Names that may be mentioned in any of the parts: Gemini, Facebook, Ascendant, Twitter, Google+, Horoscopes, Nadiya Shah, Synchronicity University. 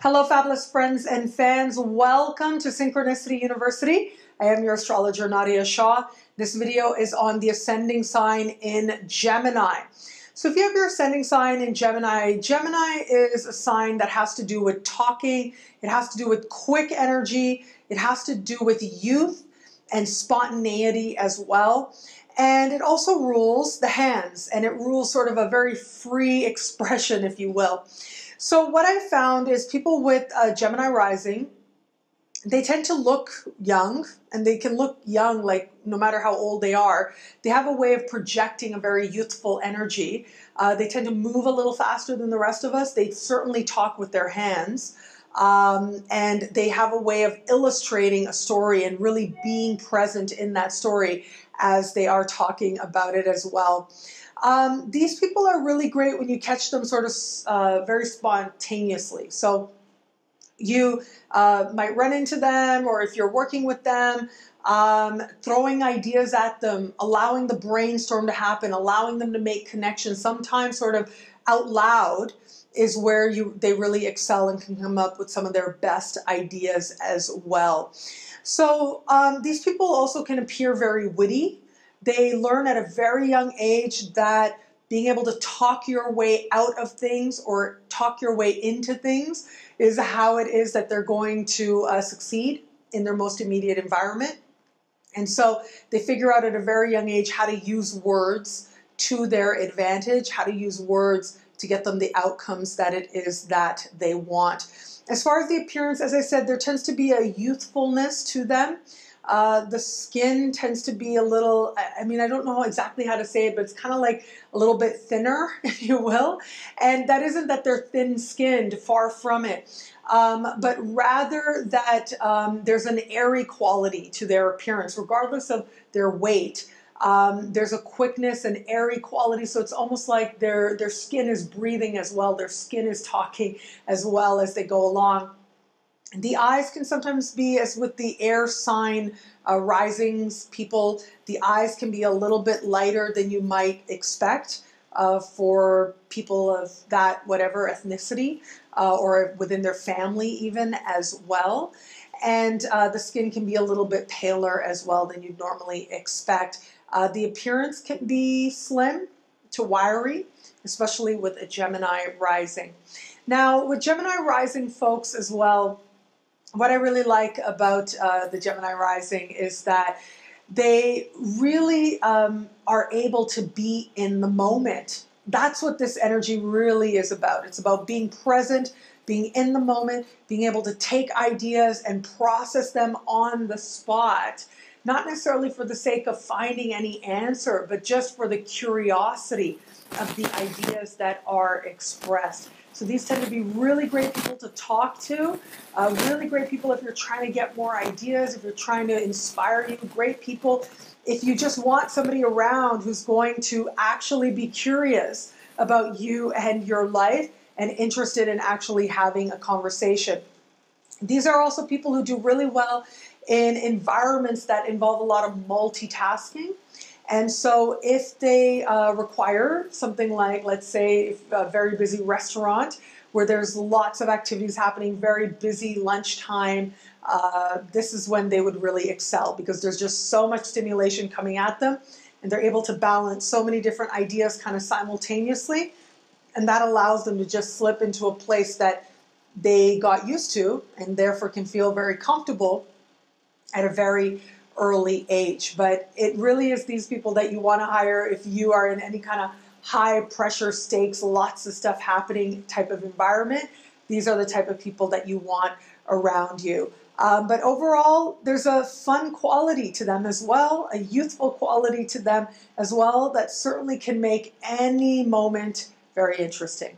Hello, fabulous friends and fans. Welcome to Synchronicity University. I am your astrologer, Nadiya Shah. This video is on the ascending sign in Gemini. So if you have your ascending sign in Gemini, Gemini is a sign that has to do with talking. It has to do with quick energy. It has to do with youth and spontaneity as well. And it also rules the hands, and it rules sort of a very free expression, if you will. So what I found is people with Gemini rising, they tend to look young, and they can look young like no matter how old they are. They have a way of projecting a very youthful energy. They tend to move a little faster than the rest of us. They certainly talk with their hands. And they have a way of illustrating a story and really being present in that story as they are talking about it as well. These people are really great when you catch them sort of very spontaneously. So you might run into them, or if you're working with them, throwing ideas at them, allowing the brainstorm to happen, allowing them to make connections, sometimes sort of out loud, is where they really excel and can come up with some of their best ideas as well. So these people also can appear very witty. They learn at a very young age that being able to talk your way out of things or talk your way into things is how it is that they're going to succeed in their most immediate environment. And so they figure out at a very young age how to use words to their advantage, how to use words to get them the outcomes that it is that they want. As far as the appearance, as I said, there tends to be a youthfulness to them. The skin tends to be a little, I mean, I don't know exactly how to say it, but it's kind of like a little bit thinner, if you will. And that isn't that they're thin-skinned, far from it. But rather that there's an airy quality to their appearance, regardless of their weight. There's a quickness and airy quality, so it's almost like their skin is breathing as well, their skin is talking as well as they go along. The eyes can sometimes be, as with the air sign risings people, the eyes can be a little bit lighter than you might expect for people of that whatever ethnicity or within their family even as well. And the skin can be a little bit paler as well than you'd normally expect. The appearance can be slim to wiry, especially with a Gemini rising. Now, with Gemini rising folks as well, what I really like about the Gemini rising is that they really are able to be in the moment. That's what this energy really is about. It's about being present, being in the moment, being able to take ideas and process them on the spot. Not necessarily for the sake of finding any answer, but just for the curiosity of the ideas that are expressed. So these tend to be really great people to talk to, really great people if you're trying to get more ideas, if you're trying to inspire you, great people if you just want somebody around who's going to actually be curious about you and your life and interested in actually having a conversation. These are also people who do really well in environments that involve a lot of multitasking. And so if they require something like, let's say, a very busy restaurant where there's lots of activities happening, very busy lunchtime, this is when they would really excel because there's just so much stimulation coming at them and they're able to balance so many different ideas kind of simultaneously. And that allows them to just slip into a place that they got used to and therefore can feel very comfortable at a very early age. But it really is these people that you want to hire if you are in any kind of high pressure stakes, lots of stuff happening type of environment. These are the type of people that you want around you. But overall, there's a fun quality to them as well, a youthful quality to them as well that certainly can make any moment very interesting.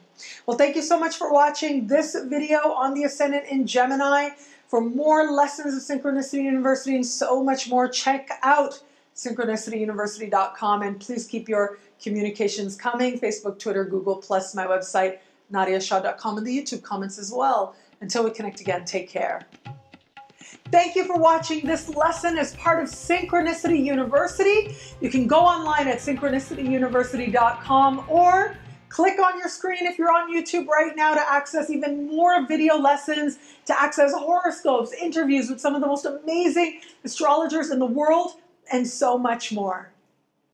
Well, thank you so much for watching this video on the Ascendant in Gemini. For more lessons of Synchronicity University and so much more, check out synchronicityuniversity.com, and please keep your communications coming. Facebook, Twitter, Google+, my website, nadiyashah.com, and the YouTube comments as well. Until we connect again, take care. Thank you for watching this lesson as part of Synchronicity University. You can go online at synchronicityuniversity.com or Click on your screen if you're on YouTube right now to access even more video lessons, to access horoscopes, interviews with some of the most amazing astrologers in the world, and so much more.